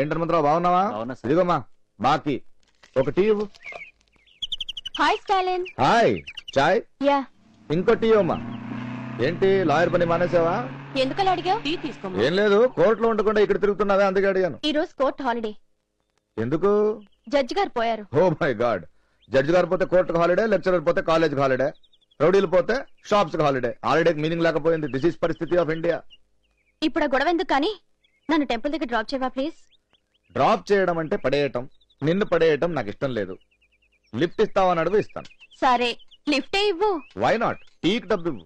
ఏంటర్మంతరావు బాగున్నావా? ఇదిగోమ్మా బాకీ ఒక టీ. Hi Stalin. హాయ్. చాయ్? యా. ఇంకో టీ ఇవ్వమ్మా. ఏంటి లాయర్ పని మానేసావా? ఎందుకలా అడిగావు? టీ తీసుకోమా. ఏం లేదు, కోర్టులో ఉండకుండా ఇక్కడ తిరుగుతున్నావే అందుకే అడిగాను. ఈ రోజు కోర్టు హాలిడే. ఎందుకు? జడ్జి గారు పోయారు. Oh my God. జడ్జి గారు పోతే కోర్టుకు హాలిడే, లెక్చరర్ పోతే కాలేజ్ హాలిడే, రౌడీలు పోతే షాప్స్ హాలిడే. హాలిడేకి మీనింగ్ లేకపోయింది. దిస్ ఈస్ పరిస్థితి ఆఫ్ ఇండియా. ఇప్పుడు గొడవ ఎందుకు కానీ నన్ను టెంపుల్ దగ్గర డ్రాప్ చేయవా ప్లీజ్? డ్రాప్ చేయడం అంటే పడేయటం. నిన్ను పడేయటం నాకు ఇష్టం లేదు. లిఫ్ట్ ఇస్తావని అడుగు. ఇస్తాను. సరే లిఫ్టే ఇవ్వు. Why not? టీకి డబ్బు ఇవ్వు.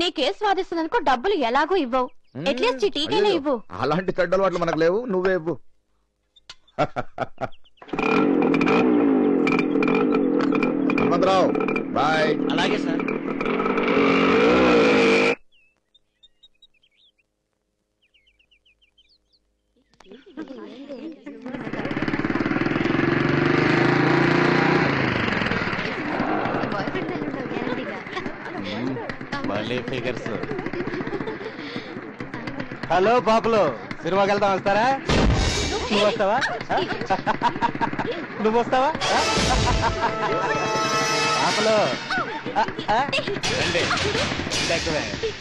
నీ కేసు వాదిస్తున్నందుకు డబ్బులు ఎలాగో ఇవ్వవు. అట్లీస్ట్ టీకైనా ఇవ్వు. అలాంటి చెడ్డలు వాటిలో మనకు లేవు. నువ్వే ఇవ్వు. హనుమంతరావు బాయ్. అలాగే సార్. హలో పాపలు, సినిమాకి వెళ్తాం వస్తారా? నువ్వు వస్తావా? నువ్వు వస్తావా? పాపలు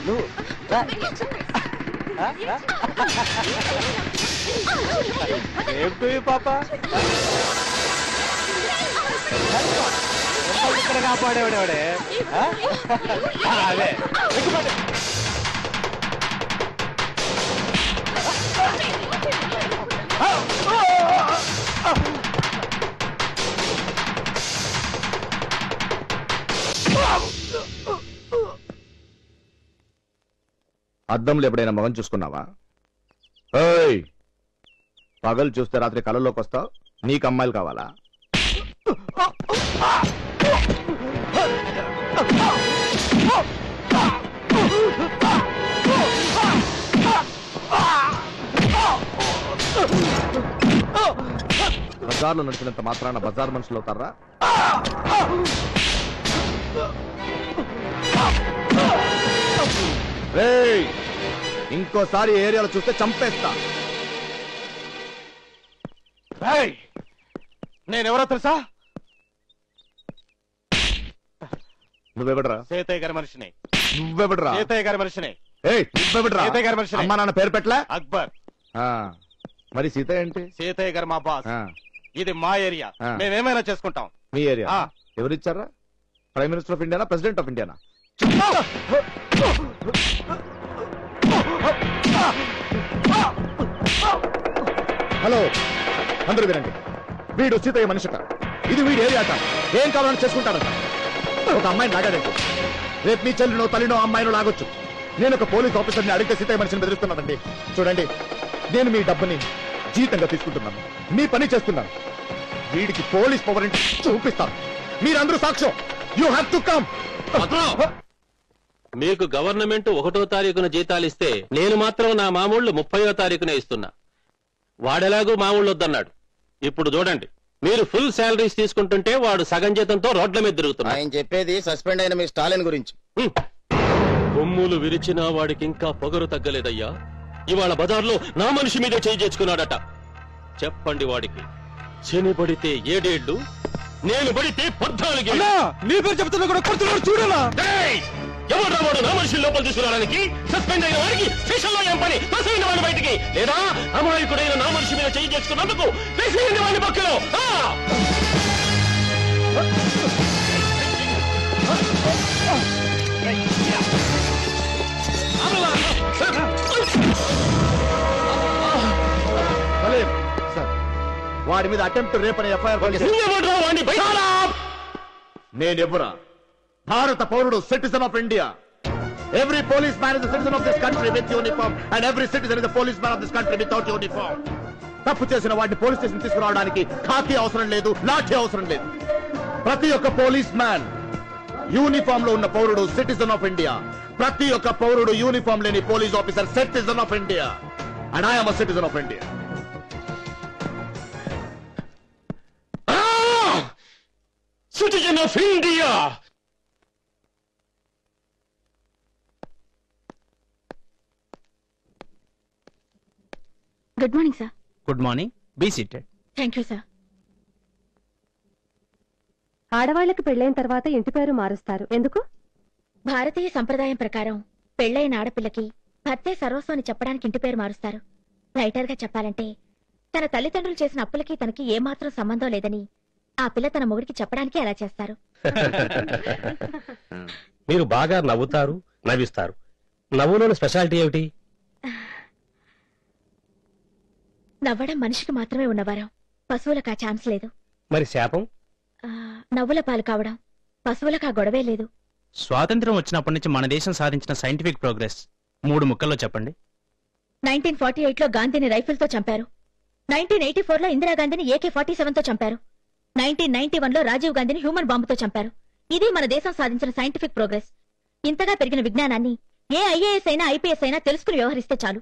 నువ్వు ఏంటి పాప ఇక్కడ కాపాడేవాడేవాడే? అదే అద్దంలో ఎప్పుడైనా మగం చూసుకున్నావా? ఏయ్, పగలు చూస్తే రాత్రి కలలోకి వస్తావు. నీకు అమ్మాయిలు కావాలా? బజార్లో నడిచినంత మాత్రాన బజార్ మనుషులు అవుతారా? ఇంకోసారి ఏరియాలో చూస్తే చంపేస్తా. నేనెవరో తెలుసా? నువ్వెవడరా? సీతయ్య గారి మనిషిని. నువ్వెవడరా? సీతయ్య గారి మనిషిని. నువ్వెవడరా? సీతయ్య గారి మనిషిని. అమ్మా నాన్న పేరు పెట్టలా? అక్బర్. మరి సీత ఏంటి? సీతయ్య గారు మా బాస్. ఇది మా ఏరియా, మేమేమైనా చేసుకుంటాం. మీ ఏరియా? ఎవరిచ్చారా? ప్రైమ్ మినిస్టర్ ఆఫ్ ఇండియానా? ప్రెసిడెంట్ ఆఫ్ ఇండియానా? హలో అందరూ వినండి, వీడు సీతయ్య మనిషట. ఇది వీడి ఏరియా. ఏం కావాలని చేసుకుంటాడట. ఒక అమ్మాయిని లాగాడండి. రేపు మీ చెల్లినో తల్లినో అమ్మాయినో లాగొచ్చు. నేను ఒక పోలీస్ ఆఫీసర్ని అడిగితే సీతయ్య మనిషిని బెదిరిస్తున్నానండి. చూడండి, నేను మీ డబ్బుని జీతంగా తీసుకుంటున్నాను, మీ పని చేస్తున్నాను. వీడికి పోలీస్ పవర్ ఏంటి చూపిస్తాను. మీరందరూ సాక్ష్యం. You have to come. మీకు గవర్నమెంట్ 1వ తారీఖున జీతాలు ఇస్తే నేను మాత్రం నా మామూళ్ళు 30వ తారీఖునే ఇస్తున్నా. వాడెలాగూ మామూళ్ళు వద్దన్నాడు. ఇప్పుడు చూడండి, మీరు ఫుల్ శాలరీస్ తీసుకుంటుంటే వాడు సగం జీతంతో రోడ్ల మీద తిరుగుతున్నాడు. ఆయన చెప్పేది సస్పెండ్ అయిన మీ స్టాలిన్ గురించి. కొమ్ములు విరిచినా వాడికి ఇంకా పొగరు తగ్గలేదయ్యా. ఇవాళ బజార్లో నా మనిషి మీద చేయి చేసుకున్నాడట. చెప్పండి వాడికి. శని పడితే 7 ఏళ్ళు, నేను పడితే 14 ఏళ్ళు. నీ పేరు చెప్తున్నా కూడా కొడుతున్నాడు చూడలా. ఎవరు వాడు నా మనిషి లోపల తీసుకురావడానికి? సస్పెండ్ అయిన వారికి స్టేషన్లో ఏం పని? తసైన వాడిని బయటికి, లేదా అమాయకుడైన నా మనిషి మీద చేయి చేసుకున్నందుకు వేసేయండి వాడిని పక్కలో. వాడి మీద అటెంప్ట్ రేపని ఎఫ్ఐఆర్. నేనెవరా? భారత పౌరుడు, citizen of India. Every police man is citizen of this country with uniform and every citizen is police man of this country without uniform. తప్పు చేసిన వాడిని పోలీస్ స్టేషన్ తీసుకురావడానికి ఖాకీ అవసరం లేదు, లాఠీ అవసరం లేదు. ప్రతి ఒక్క పోలీస్ మ్యాన్ యూనిఫామ్ లో ఉన్న పౌరుడు సిటిజన్ ఆఫ్ ఇండియా. ప్రతి ఒక్క పౌరుడు యూనిఫామ్ లేని police officer citizen of India. And I am a citizen of India. Citizen of India. Good morning sir. Good morning. Be seated. Thank you, sir. ఆడవాళ్ళకి పెళ్ళైన తర్వాత ఇంటి పేరు మారుస్తారు. ఎందుకు? భారతీయ సంప్రదాయం ప్రకారం పెళ్ళైన ఆడపిల్లకి భర్తే సర్వస్వం అని చెప్పడానికి ఇంటి పేరు మారుస్తారు. రైటర్ గా చెప్పాలంటే తన తల్లిదండ్రులు చేసిన అప్పులకి తనకి ఏమాత్రం సంబంధం లేదని ఆ పిల్ల తన మొగుడికి చెప్పడానికి అలా చేస్తారు. మీరు బాగా నవ్వుతారు, నవ్విస్తారు. నవ్వులోని స్పెషాలిటీ ఏమిటి? నవ్వడం మనిషికి మాత్రమే ఉన్నవారం, పశువులకు ఆ ఛాన్స్ లేదు. మరి శాపం? నవ్వుల పాలు కావడం. పశువులకు ఆ గొడవే లేదు. స్వాతంత్ర్యం వచ్చినప్పటి నుంచి మన దేశం సాధించిన సైంటిఫిక్ ప్రోగ్రెస్ 3 ముక్కల్లో చెప్పండి. 1948లో గాంధీని రైఫిల్తో చంపారు. 1984లో ఇందిరాగాంధీని AK-47తో చంపారు. 1991లో రాజీవ్ గాంధీని హ్యూమన్ బాంబుతో చంపారు. ఇది మన దేశం సాధించిన సైంటిఫిక్ ప్రోగ్రెస్. ఇంతగా పెరిగిన విజ్ఞానాన్ని ఏ IAS అయినా IPS అయినా తెలుసుకుని వ్యవహరిస్తే చాలు.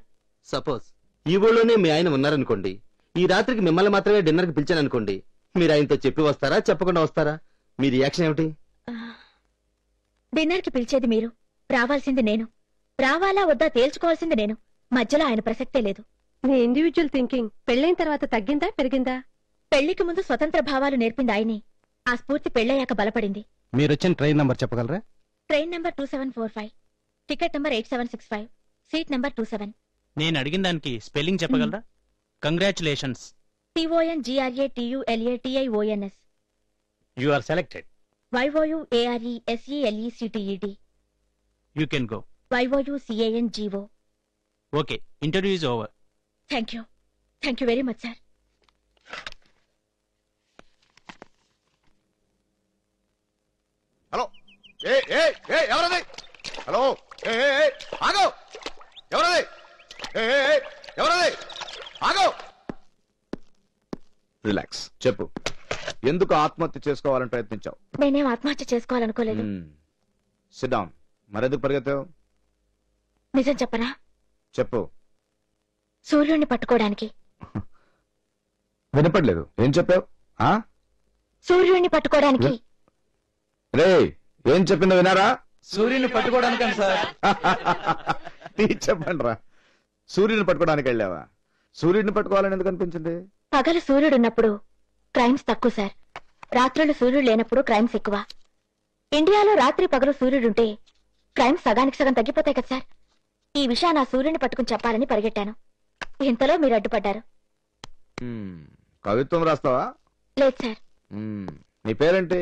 సపోజ్ ఈ ఊళ్ళోనే మీ ఆయన ఉన్నారనుకోండి, ఈ రాత్రికి మిమ్మల్ని మాత్రమే డిన్నర్ కి పిలిచాను అనుకోండి, మీరు ఆయనతో చెప్పి వస్తారా, చెప్పకుండా వస్తారా? మీ రియాక్షన్ ఏమిటి? డిన్నర్ కి పిలిచేది మీరు, రావాల్సింది నేను. రావాలా వద్దా తేల్చుకోవాల్సింది నేను. మధ్యలో ఆయన ప్రసక్తే లేదు. నీ ఇండివిజువల్ థింకింగ్ పెళ్లైన తర్వాత తగ్గిందా పెరిగిందా? పెళ్లికి ముందు స్వతంత్ర భావాలు నేర్పింది ఆయనే. ఆ స్ఫూర్తి పెళ్లయ్యాక బలపడింది. మీరు వచ్చిన ట్రైన్ నంబర్ చెప్పగలరా? Train number 2745, ticket number 8765, seat number 27. నేను అడిగిన దానికి స్పెల్లింగ్ చెప్పగలరా? Congratulations. TONGRATULATIONS. You are selected. YOUARESELECTED. You can go. YOUCANGO. Okay, interview is over. Thank you. Thank you very much, sir. Hello. Hey, hey, hey, everybody. Hello. Hey, hey, hey. Ago. Everybody. Hey, hey, hey. Everybody. Ago. Relax. చెప్పు, ఎందుకు ఆత్మహత్య చేసుకోవాలని ప్రయత్నించావు? నేనేం ఆత్మహత్య చేసుకోవాలనుకోలేదు. SIT down. మరెందుకు పరిగెత్తావు? నిజం చెప్పరా? చెప్పు. సూర్యుడిని పట్టుకోవడానికి. వినపడలేదు, ఏం చెప్పావు? సూర్యుడిని పట్టుకోవడానికి. రే, ఏం చెప్పిందో వినారా? సూర్యుడిని పట్టుకోవడానికి సార్. చెప్పండి రా. సూర్యుడిని పట్టుకోవడానికి వెళ్ళావా? సూర్యుడిని పట్టుకోవాలని ఎందుకు అనిపించింది? పగలు సూర్యుడు ఉన్నప్పుడు క్రైమ్స్ తక్కువ సార్, రాత్రులు సూర్యుడు లేనప్పుడు క్రైమ్స్ ఎక్కువ. ఇండియాలో రాత్రి పగలు సూర్యుడుంటే క్రైమ్స్ సగానికి సగం తగ్గిపోతాయి కదా సార్. ఈ విషయాన్ని నా సూర్యుడిని పట్టుకుని చెప్పాలని పరిగెట్టాను, ఇంతలో మీరు అడ్డుపడ్డారు. కవిత్వం రాస్తావా? లేదు సార్. నీ పేరేంటి?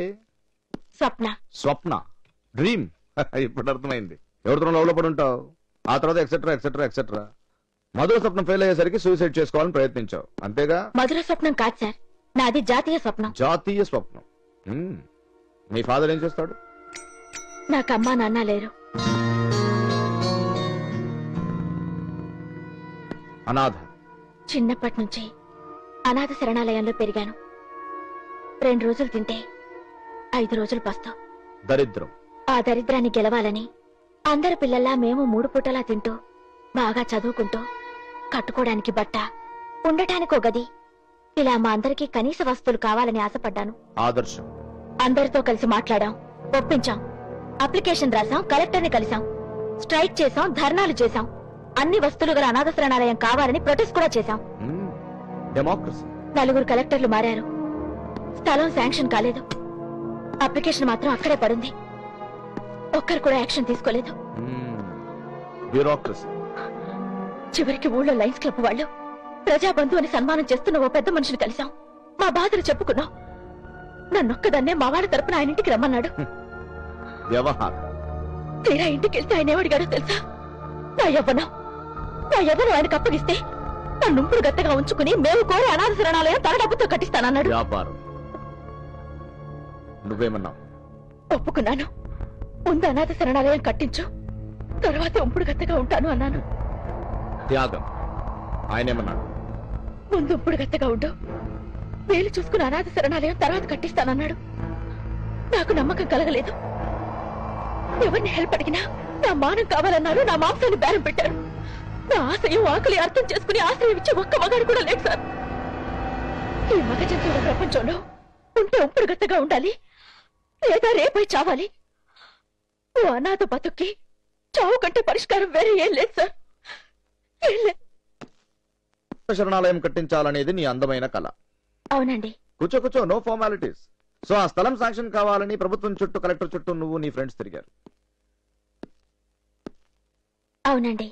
స్వప్న. స్వప్న, డ్రీమ్. ఇప్పుడు అర్థమైంది. ఎవరితో లవ్ లో పడి ఉంటావు, ఆ తర్వాత ఎక్సెట్రా ఎక్సెట్రా ఎక్సెట్రా. మధుర స్వప్నం ఫెయిల్ అయ్యేసరికి సూసైడ్ చేసుకోవాలని ప్రయత్నించావు, అంతేగా? మధుర స్వప్నం కాదు సార్, నాది జాతీయ స్వప్నం. జాతీయ స్వప్నం. మీ ఫాదర్ ఏం చేస్తాడు? నాకు అమ్మా నాన్న లేరు. అనాథ. చిన్నప్పటి నుంచి అనాథ శరణాలయంలో పెరిగాను. 2 రోజులు తింటే 5 రోజులు పస్తా. దరిద్రం. ఆ దరిద్రాన్ని గెలవాలని అందరి పిల్లల్లా మేము 3 పూటలా తింటూ బాగా చదువుకుంటూ కట్టుకోవడానికి బట్ట, ఉండటానికో గది, ఇలా మా అందరికీ కనీస వస్తువులు కావాలని ఆశపడ్డాను. ఆదర్శం. అందరితో కలిసి మాట్లాడాం, ఒప్పించాం, అప్లికేషన్ రాసాం, కలెక్టర్ ని కలిసాం, స్ట్రైక్ చేసాం, ధర్నాలు చేసాం, అన్ని వస్తువులు గల అనాథ శరణాలయం కావాలని ప్రొటెస్ట్ కూడా చేశాం. డెమోక్రసీ. 4 కలెక్టర్లు మారారు, స్థలం శాంక్షన్ కాలేదు, అప్లికేషన్ మాత్రం అక్కడే పడుంది, ఒక్కరు కూడా యాక్షన్ తీసుకోలేదు. బ్యూరోక్రసీ. చివరికి ఊళ్ళో లైన్స్ క్లబ్ వాళ్ళు ప్రజాబంధు అని సన్మానం చేస్తున్న ఓ పెద్ద మనిషిని కలిసాం, మా బాధలు చెప్పుకున్నాం. నన్నొక్కదాన్నే మా వాళ్ళ తరపున ఆయన ఇంటికి రమ్మన్నాడు. తీరా ఇంటికి వెళ్తే ఆయన ఏమడిగాడో తెలుసా? నా యవ్వనం ఆయనకు అప్పగిస్తే నన్నుంపుడు గత్తగా ఉంచుకుని మేము కోరే అనాథ శరణాలయం తన డబ్బుతో కట్టిస్తానన్నాడు. నువ్వేమన్నావు? ఒప్పుకున్నాను. ముందు అనాథ శరణాలయం కట్టించు, తర్వాత ఉంపుడు గత్తగా ఉంటాను అన్నాను. త్యాగం. ఆయనేమన్నాడు? ముందు ఇప్పుడు గత్తగా ఉండు, వేలు చూసుకుని అనాథ శరణాలయం తర్వాత కట్టిస్తానన్నాడు. నాకు నమ్మకం కలగలేదు. ఎవరిని హెల్ప్ అడిగినా నా మానం కావాలన్నారు, నా మాంసాన్ని బేరం పెట్టారు. నా ఆశయం ఆకలి అర్థం చేసుకుని ఆశ్రయం ఇచ్చి ఒక్క మగాడు కూడా లేదు సార్. ఈ మగ జంతువుల ప్రపంచంలో ఉంటే ఇప్పుడు గత్తగా ఉండాలి, లేదా రేపై చావాలి. ఓ అనాథ బతుక్కి చావు కంటే పరిష్కారం వేరే ఏం లేదు సార్. శరణాలయం కట్టించాలనేది నీ అందమైన కళ. అవునండి. కూర్చో కూర్చో, నో ఫార్మాలిటీస్. సో ఆ స్థలం శాంక్షన్ కావాలని ప్రభుత్వం చుట్టూ, కలెక్టర్ చుట్టూ నువ్వు నీ ఫ్రెండ్స్ తిరిగారు. అవునండి.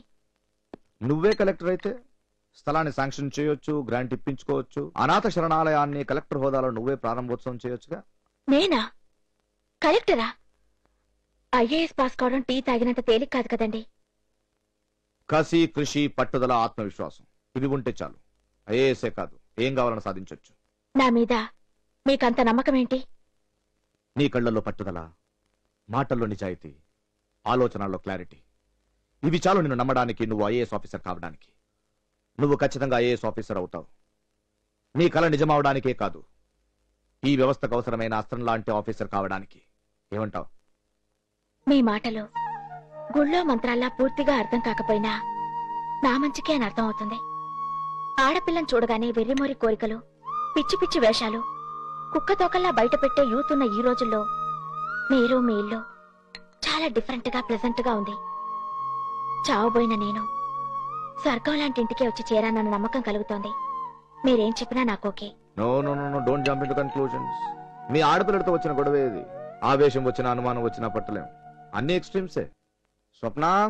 నువ్వే కలెక్టర్ అయితే స్థలాన్ని శాంక్షన్ చేయొచ్చు, గ్రాంట్ ఇప్పించుకోవచ్చు, అనాథ శరణాలయాన్ని కలెక్టర్ హోదాలో నువ్వే ప్రారంభోత్సవం చేయొచ్చుగా. నేనా కలెక్టరా? ఐఏఎస్ పాస్ కావడం టీ తాగినంత తేలిక కాదు కదండి. కసి, కృషి, పట్టుదల, ఆత్మవిశ్వాసం ఇవి ఉంటే చాలు. ఐఏఎస్ఏ కాదు, ఏం కావాలని సాధించొచ్చు. నా మీద మీకంత నమ్మకం ఏంటి? నీ కళ్ళల్లో పట్టుదల, మాటల్లో నిజాయితీ, ఆలోచనల్లో క్లారిటీ, ఇవి చాలు నిన్ను నమ్మడానికి, నువ్వు ఐఏఎస్ ఆఫీసర్ కావడానికి. నువ్వు ఖచ్చితంగా ఐఏఎస్ ఆఫీసర్ అవుతావు. నీ కళ నిజమవడానికే కాదు, ఈ వ్యవస్థకు అవసరమైన అస్త్రం లాంటి ఆఫీసర్ కావడానికి. ఏమంటావు? మీ మాటలు గుళ్ళో మంత్రాల్లా పూర్తిగా అర్థం కాకపోయినా నా మంచికే అని అర్థం అవుతుంది. ఆడపిల్లను చూడగానే వెర్రిమోరి కోరికలు, పిచ్చి పిచ్చి వేషాలు కుక్కతోకల్లా బయట పెట్టే యూత్ ఉన్న ఈ రోజుల్లో మీరు, మీ ఇల్లు చాలా డిఫరెంట్ గా, ప్రెజెంట్ గా ఉంది. చావబోయిన నేను స్వర్గం లాంటి ఇంటికే వచ్చి చేరానన్న నమ్మకం కలుగుతోంది. మీరేం చెప్పినా నాకు okay. No no no, don't jump into conclusions. మీ ఆడపిల్లతో వచ్చిన గొడవ ఏది? ఆవేశం వచ్చినా, అనుమానం వచ్చినా పట్టలేము. అన్ని ఎక్స్ట్రీమ్సే. స్వప్న